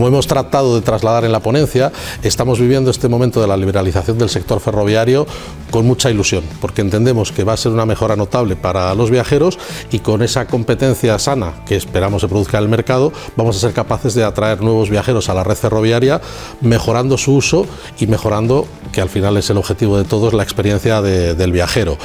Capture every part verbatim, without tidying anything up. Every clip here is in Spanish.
como hemos tratado de trasladar en la ponencia, estamos viviendo este momento de la liberalización del sector ferroviario con mucha ilusión, porque entendemos que va a ser una mejora notable para los viajeros y con esa competencia sana que esperamos se produzca en el mercado, vamos a ser capaces de atraer nuevos viajeros a la red ferroviaria, mejorando su uso y mejorando, que al final es el objetivo de todos, la experiencia de, del viajero.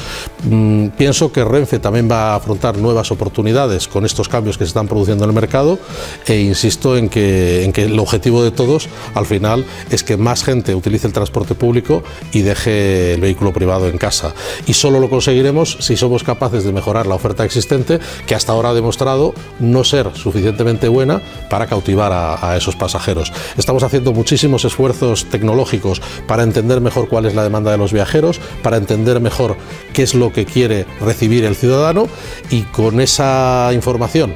Mm, pienso que Renfe también va a afrontar nuevas oportunidades con estos cambios que se están produciendo en el mercado e insisto en que, en que el objetivo de todos al final es que más gente utilice el transporte público y deje el vehículo privado en casa, y solo lo conseguiremos si somos capaces de mejorar la oferta existente, que hasta ahora ha demostrado no ser suficientemente buena para cautivar a, a esos pasajeros. Estamos haciendo muchísimos esfuerzos tecnológicos para entender mejor cuál es la demanda de los viajeros, para entender mejor qué es lo que quiere recibir el ciudadano, y con esa información,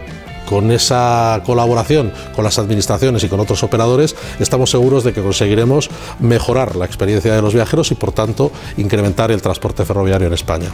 con esa colaboración con las administraciones y con otros operadores, estamos seguros de que conseguiremos mejorar la experiencia de los viajeros y, por tanto, incrementar el transporte ferroviario en España.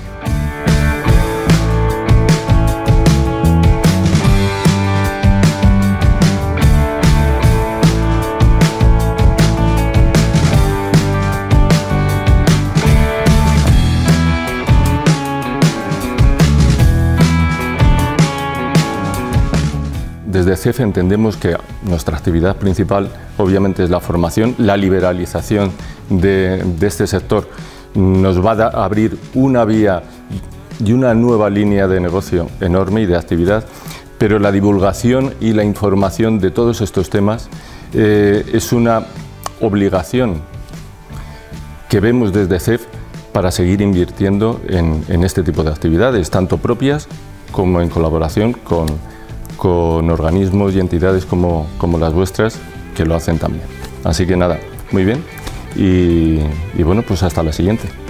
Desde C E F entendemos que nuestra actividad principal obviamente es la formación. La liberalización de, de este sector nos va a abrir una vía y una nueva línea de negocio enorme y de actividad, pero la divulgación y la información de todos estos temas eh, es una obligación que vemos desde C E F para seguir invirtiendo en, en este tipo de actividades, tanto propias como en colaboración con con organismos y entidades como, como las vuestras, que lo hacen también. Así que nada, muy bien y, y bueno, pues hasta la siguiente.